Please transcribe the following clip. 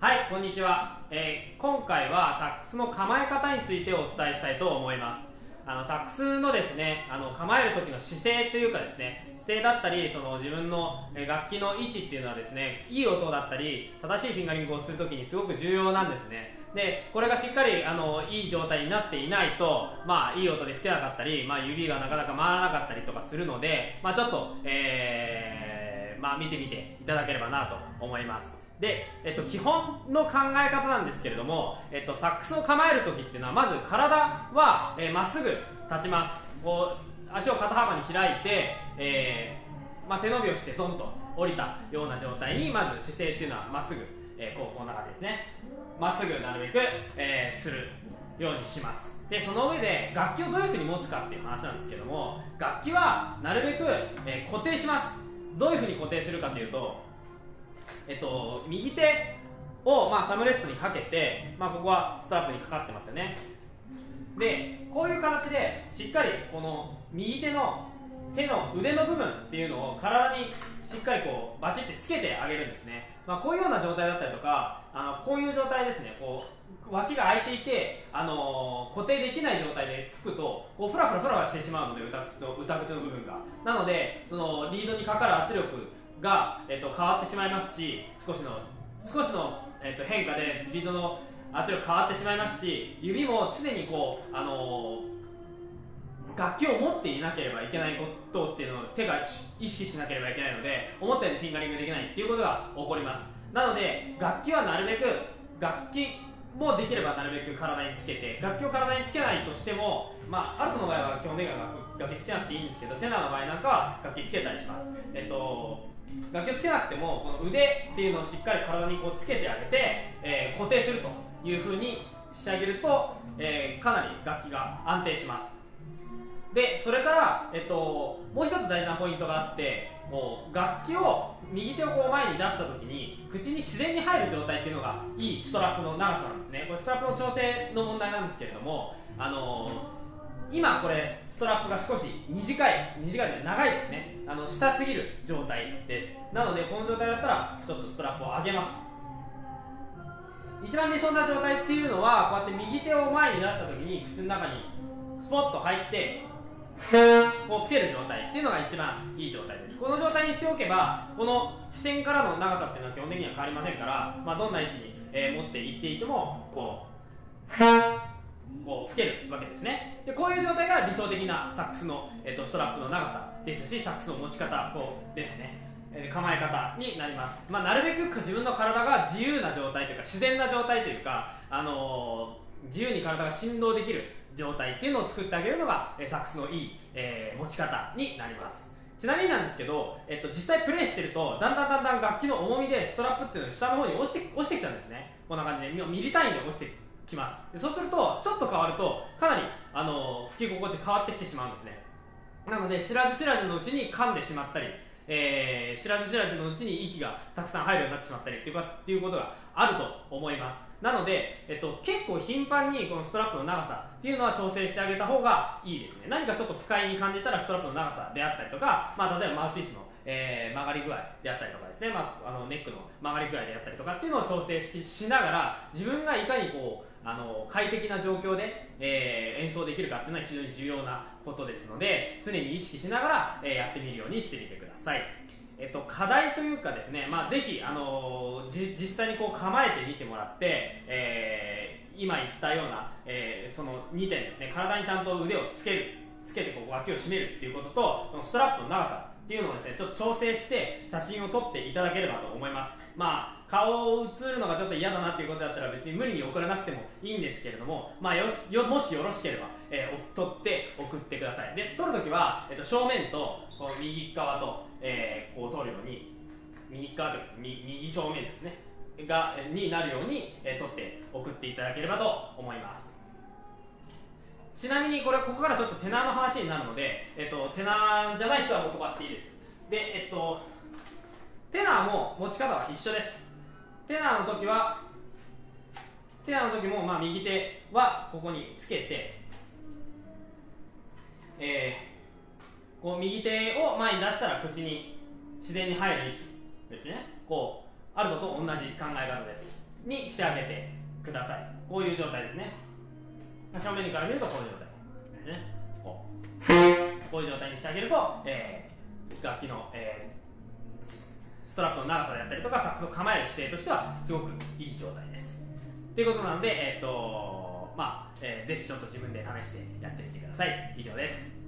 はい、こんにちは。今回はサックスの構え方についてお伝えしたいと思います。サックスのですね、構える時の姿勢というかですね、姿勢だったり、その自分の楽器の位置っていうのはですね、いい音だったり、正しいフィンガリングをする時にすごく重要なんですね。で、これがしっかりいい状態になっていないと、まあいい音で吹けなかったり、まあ指がなかなか回らなかったりとかするので、まあちょっと、見てみていただければなと思います。で、基本の考え方なんですけれども、サックスを構えるときっていうのは、まず体はまっすぐ立ちます。こう足を肩幅に開いて、背伸びをしてドンと降りたような状態に、まず姿勢っていうのはまっすぐ、こんな感じですね。まっすぐなるべく、するようにします。で、その上で楽器をどういうふうに持つかっていう話なんですけども、楽器はなるべく、固定します。どういうふうに固定するかというと、右手を、サムレストにかけて、ここはストラップにかかってますよね。で、こういう形でしっかりこの右手の手の腕の部分っていうのを体にしっかりこうバチッてつけてあげるんですね。こういうような状態だったりとか、こういう状態ですね、こう脇が開いていて、固定できない状態で吹くとこうフラフラしてしまうので、歌口の部分が、なのでそのリードにかかる圧力が、変わってしまいますし、少しの、変化でリードの圧力変わってしまいますし、指も常にこう、楽器を持っていなければいけないことっていうのを手が意識しなければいけないので、思ったようにフィンガリングできないっていうことが起こります。なので楽器はなるべく、楽器もできればなるべく体につけて、楽器を体につけないとしても、アルトの場合は基本的には楽器つけなくていいんですけど、テナーの場合なんかは楽器つけたりします。楽器をつけなくても、この腕っていうのをしっかり体にこうつけてあげて、固定するというふうにしてあげると、かなり楽器が安定します。で、それから、もう一つ大事なポイントがあって、こう楽器を右手をこう前に出した時に口に自然に入る状態っていうのがいいストラップの長さなんですね。これストラップの調整の問題なんですけれども、今これストラップが少し短い長いですね。下すぎる状態です。なのでこの状態だったらちょっとストラップを上げます。一番理想な状態っていうのは、こうやって右手を前に出した時に口の中にスポッと入ってこう吹ける状態っていうのが一番いい状態です。この状態にしておけば、この視点からの長さっていうのは基本的には変わりませんから、どんな位置に、持っていっていてもこう吹けるわけですね。で、こういう状態が理想的なサックスの、ストラップの長さですし、サックスの持ち方ですね、構え方になります。なるべく自分の体が自由な状態というか、自然な状態というか、自由に体が振動できる状態っていうのを作ってあげるのがサックスのいい、持ち方になります。ちなみになんですけど、実際プレイしてるとだんだん楽器の重みでストラップっていうのが下の方に落ちてきちゃうんですね。こんな感じでミリ単位で落ちてきます。そうするとちょっと変わるとかなり吹き心地変わってきてしまうんですね。なので知らず知らずのうちに噛んでしまったり、知らず知らずのうちに息がたくさん入るようになってしまったりっていうことがあると思います。なので、結構頻繁にこのストラップの長さっていうのは調整してあげた方がいいですね。何かちょっと不快に感じたらストラップの長さであったりとか、例えばマウスピースの、曲がり具合であったりとかですね、ネックの曲がり具合であったりとかっていうのを調整しながら、自分がいかにこう快適な状況で、演奏できるかっていうのは非常に重要なことですので、常に意識しながら、やってみるようにしてみてください。課題というかですね、ぜひ、実際にこう構えてみてもらって、今言ったような、その2点ですね、体にちゃんと腕をつけてこう脇を締めるっていうことと、そのストラップの長さっていうのをですね、ちょっと調整して写真を撮っていただければと思います。顔を写るのがちょっと嫌だなっていうことだったら別に無理に送らなくてもいいんですけれども、もしよろしければ、撮って送ってください。で、撮るときは、正面とこう右側と、こう撮るように、右正面ですねになるように、撮って送っていただければと思います。ちなみにここからちょっとテナーの話になるので、テナーじゃない人は飛ばしていいです。で、テナーも持ち方は一緒です。テナーの時も、右手はここにつけて、こう右手を前に出したら口に自然に入る位置ですね。こうアルトと同じ考え方です。にしてあげてください。こういう状態ですね。正面から見るとこういう状態、ね、こういう状態にしてあげると、楽器の、ストラップの長さであったりとか、サックスを構える姿勢としてはすごくいい状態です。ということなので、ぜひちょっと自分で試してやってみてください。以上です。